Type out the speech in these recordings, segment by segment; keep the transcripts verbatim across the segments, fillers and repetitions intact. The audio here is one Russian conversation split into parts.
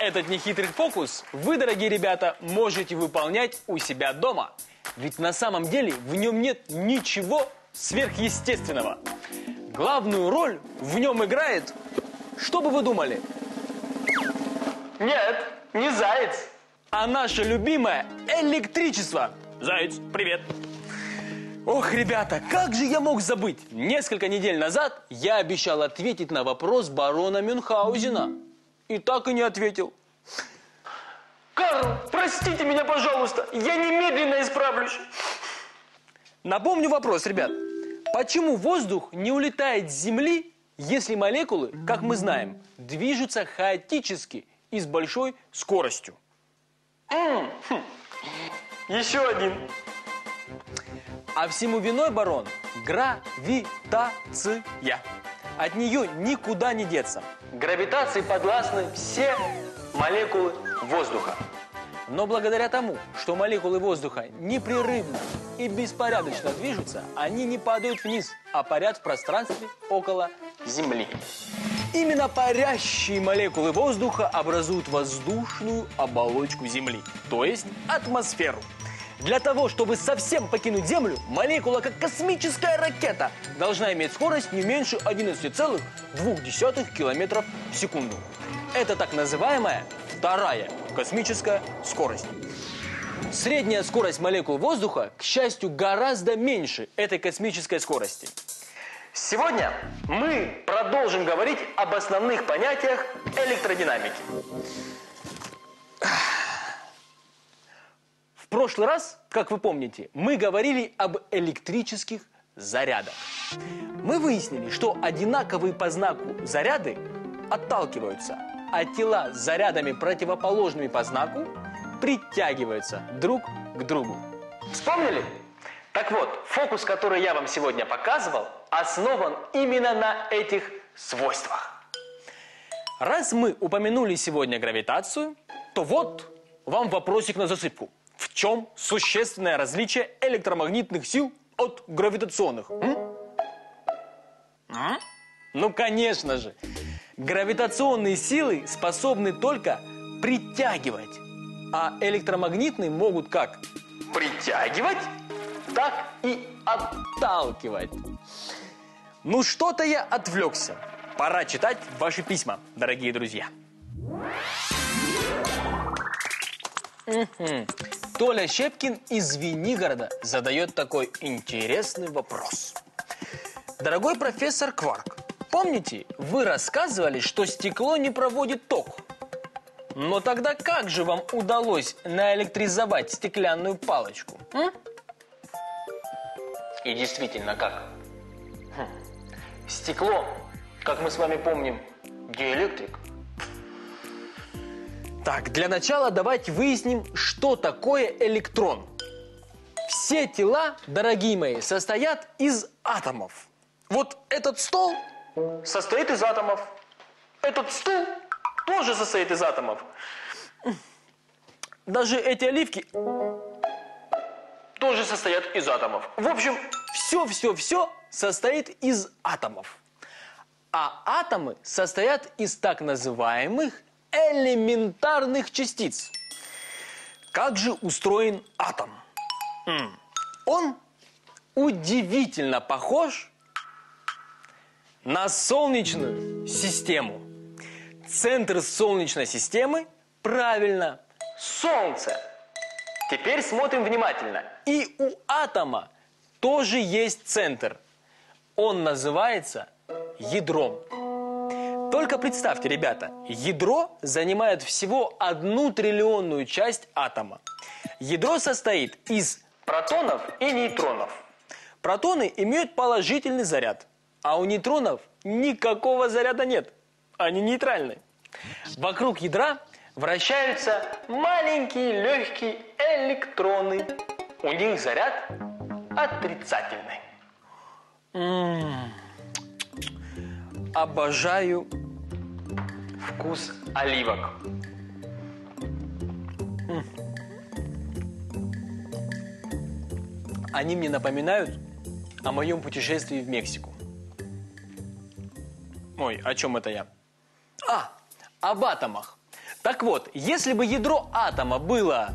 Этот нехитрый фокус вы, дорогие ребята, можете выполнять у себя дома. Ведь на самом деле в нем нет ничего сверхъестественного. Главную роль в нем играет, что бы вы думали? Нет, не заяц. А наше любимое электричество. Заяц, привет. Ох, ребята, как же я мог забыть? Несколько недель назад я обещал ответить на вопрос барона Мюнхгаузена. И так и не ответил. Карл, простите меня, пожалуйста, я немедленно исправлюсь. Напомню вопрос, ребят. Почему воздух не улетает с Земли, если молекулы, как мы знаем, движутся хаотически и с большой скоростью? М-м, хм. Еще один. А всему виной, барон, гравитация. От нее никуда не деться. Гравитации подвластны все молекулы воздуха. Но благодаря тому, что молекулы воздуха непрерывно и беспорядочно движутся, они не падают вниз, а парят в пространстве около Земли. Именно парящие молекулы воздуха образуют воздушную оболочку Земли, то есть атмосферу. Для того, чтобы совсем покинуть Землю, молекула, как космическая ракета, должна иметь скорость не меньше одиннадцати целых двух десятых километров в секунду. Это так называемая вторая космическая скорость. Средняя скорость молекул воздуха, к счастью, гораздо меньше этой космической скорости. Сегодня мы продолжим говорить об основных понятиях электродинамики. В прошлый раз, как вы помните, мы говорили об электрических зарядах. Мы выяснили, что одинаковые по знаку заряды отталкиваются, а тела с зарядами, противоположными по знаку, притягиваются друг к другу. Вспомнили? Так вот, фокус, который я вам сегодня показывал, основан именно на этих свойствах. Раз мы упомянули сегодня гравитацию, то вот вам вопросик на засыпку. В чем существенное различие электромагнитных сил от гравитационных? М? А? Ну, конечно же. Гравитационные силы способны только притягивать, а электромагнитные могут как притягивать, так и отталкивать. Ну, что-то я отвлекся. Пора читать ваши письма, дорогие друзья. Толя Щепкин из Венигорода задает такой интересный вопрос. Дорогой профессор Кварк, помните, вы рассказывали, что стекло не проводит ток? Но тогда как же вам удалось наэлектризовать стеклянную палочку? М? И действительно, как? Хм. Стекло, как мы с вами помним, диэлектрик. Так, для начала давайте выясним, что такое электрон. Все тела, дорогие мои, состоят из атомов. Вот этот стол состоит из атомов. Этот стул тоже состоит из атомов. Даже эти оливки тоже состоят из атомов. В общем, все-все-все состоит из атомов. А атомы состоят из так называемых элементарных частиц. Как же устроен атом? Он удивительно похож на Солнечную систему. Центр Солнечной системы, правильно, Солнце. Теперь смотрим внимательно. И у атома тоже есть центр. Он называется ядром. Только представьте, ребята, ядро занимает всего одну триллионную часть атома. Ядро состоит из протонов и нейтронов. Протоны имеют положительный заряд, а у нейтронов никакого заряда нет. Они нейтральны. Вокруг ядра вращаются маленькие легкие электроны. У них заряд отрицательный. М-м-м. Обожаю вкус оливок. Они мне напоминают о моем путешествии в Мексику. Ой, о чем это я? А, об атомах. Так вот, если бы ядро атома было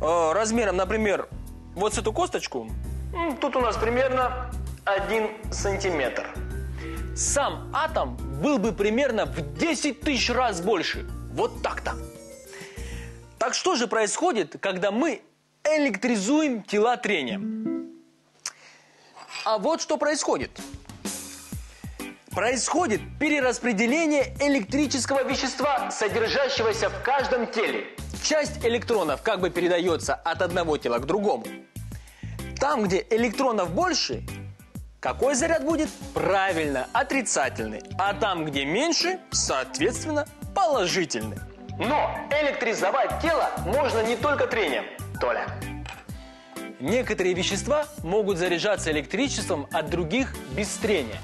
э, размером, например, вот с эту косточку, тут у нас примерно один сантиметр. Сам атом был бы примерно в десять тысяч раз больше. Вот так-то. Так что же происходит, когда мы электризуем тела трением? А вот что происходит. Происходит перераспределение электрического вещества, содержащегося в каждом теле. Часть электронов как бы передается от одного тела к другому. Там, где электронов больше, какой заряд будет? Правильно, отрицательный. А там, где меньше, соответственно, положительный. Но электризовать тело можно не только трением, Толя. Некоторые вещества могут заряжаться электричеством от других без трения.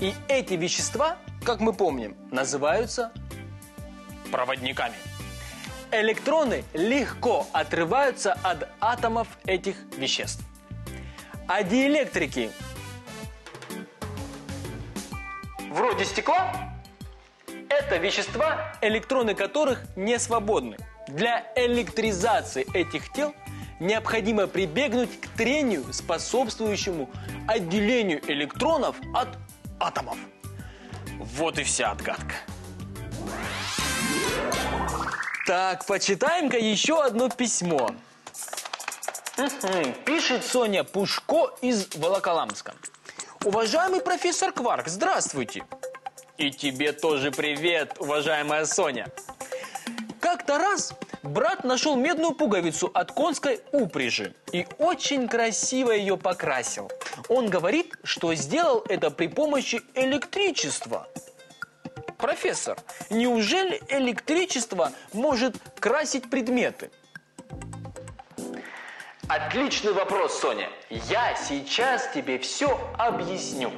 И эти вещества, как мы помним, называются проводниками. Электроны легко отрываются от атомов этих веществ. А диэлектрики, вроде стекла, это вещества, электроны которых не свободны. Для электризации этих тел необходимо прибегнуть к трению, способствующему отделению электронов от атомов. Вот и вся отгадка. Так, почитаем-ка еще одно письмо. Пишет Соня Пушко из Волоколамска. Уважаемый профессор Кварк, здравствуйте. И тебе тоже привет, уважаемая Соня. Как-то раз брат нашел медную пуговицу от конской упряжи и очень красиво ее покрасил. Он говорит, что сделал это при помощи электричества. Профессор, неужели электричество может красить предметы? Отличный вопрос, Соня. Я сейчас тебе все объясню.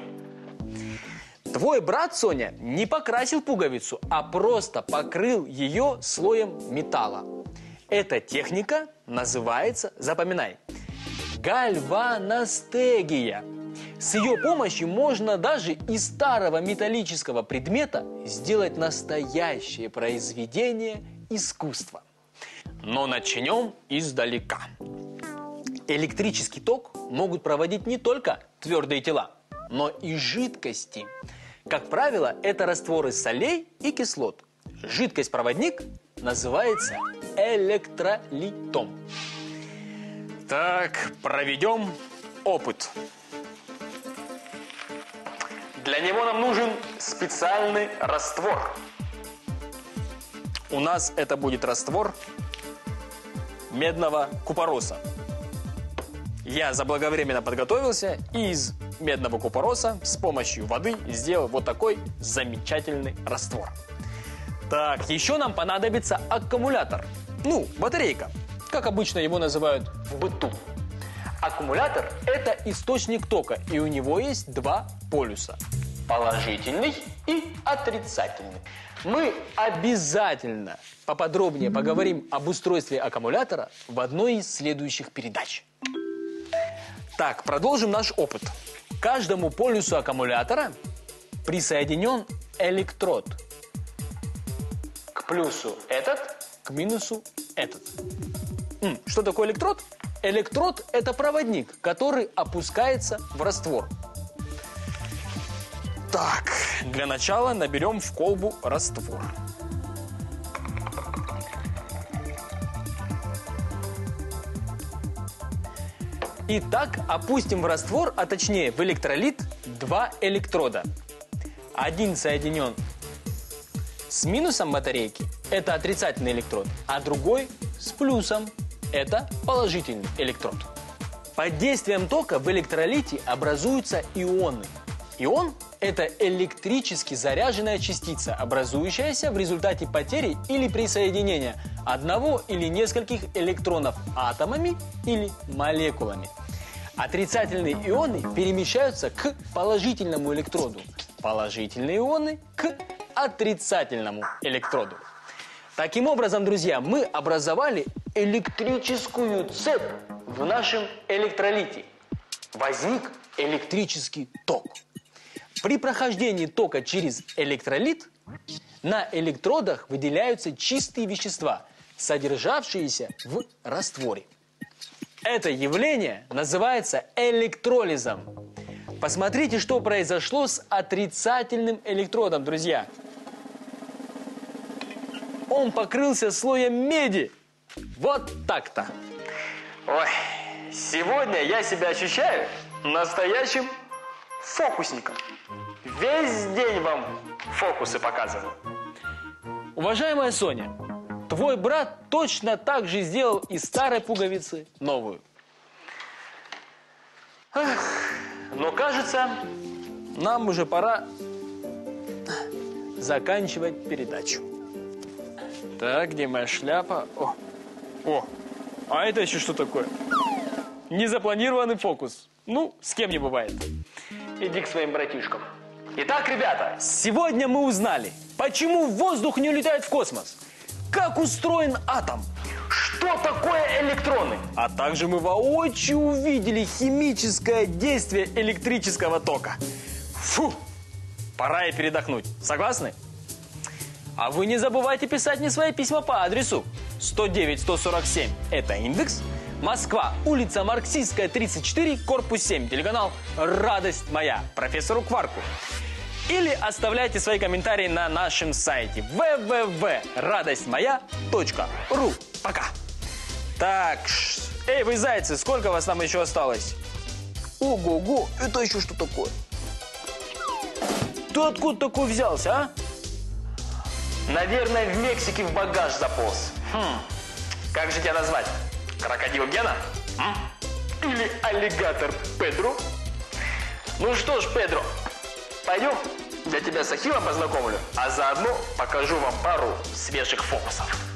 Твой брат, Соня, не покрасил пуговицу, а просто покрыл ее слоем металла. Эта техника называется, запоминай, гальваностегия. С ее помощью можно даже из старого металлического предмета сделать настоящее произведение искусства. Но начнем издалека. Электрический ток могут проводить не только твердые тела, но и жидкости. Как правило, это растворы солей и кислот. Жидкость-проводник называется электролитом. Так, проведем опыт. Для него нам нужен специальный раствор. У нас это будет раствор медного купороса. Я заблаговременно подготовился и из медного купороса с помощью воды сделал вот такой замечательный раствор. Так, еще нам понадобится аккумулятор. Ну, батарейка, как обычно его называют в быту. Аккумулятор – это источник тока, и у него есть два полюса – положительный и отрицательный. Мы обязательно поподробнее поговорим об устройстве аккумулятора в одной из следующих передач. Так, продолжим наш опыт. К каждому полюсу аккумулятора присоединен электрод. К плюсу этот, к минусу этот. Что такое электрод? Электрод – это проводник, который опускается в раствор. Так, для начала наберем в колбу раствор. Итак, опустим в раствор, а точнее в электролит, два электрода. Один соединен с минусом батарейки, это отрицательный электрод, а другой с плюсом, это положительный электрод. Под действием тока в электролите образуются ионы. Ион – это электрически заряженная частица, образующаяся в результате потери или присоединения одного или нескольких электронов атомами или молекулами. Отрицательные ионы перемещаются к положительному электроду, положительные ионы к отрицательному электроду. Таким образом, друзья, мы образовали электрическую цепь в нашем электролите. Возник электрический ток. При прохождении тока через электролит На электродах выделяются чистые вещества, содержавшиеся в растворе. Это явление называется электролизом. Посмотрите, что произошло с отрицательным электродом, друзья. Он покрылся слоем меди. Вот так-то. Ой, сегодня я себя ощущаю настоящим фокусником. Весь день вам фокусы показываю. Уважаемая Соня, твой брат точно так же сделал из старой пуговицы новую. Ах, но кажется, нам уже пора заканчивать передачу. Так, где моя шляпа? О, о, а это еще что такое? Незапланированный фокус. Ну, с кем не бывает. Иди к своим братишкам. Итак, ребята, сегодня мы узнали, почему воздух не улетает в космос, как устроен атом, что такое электроны, а также мы воочию увидели химическое действие электрического тока. Фу, пора и передохнуть. Согласны? А вы не забывайте писать мне свои письма по адресу сто девять сто сорок семь, это индекс, Москва, улица Марксистская, тридцать четыре, корпус семь, телеканал «Радость моя» профессору Кварку. Или оставляйте свои комментарии на нашем сайте вэ вэ вэ точка радость моя точка ру. Пока! Так, эй, вы зайцы, сколько вас там еще осталось? Ого-го, это еще что такое? Ты откуда такой взялся, а? Наверное, в Мексике в багаж заполз. Хм. Как же тебя назвать? Крокодил Гена? М? Или аллигатор Педро? Ну что ж, Педро, пойдем, я тебя с Ахимом познакомлю, а заодно покажу вам пару свежих фокусов.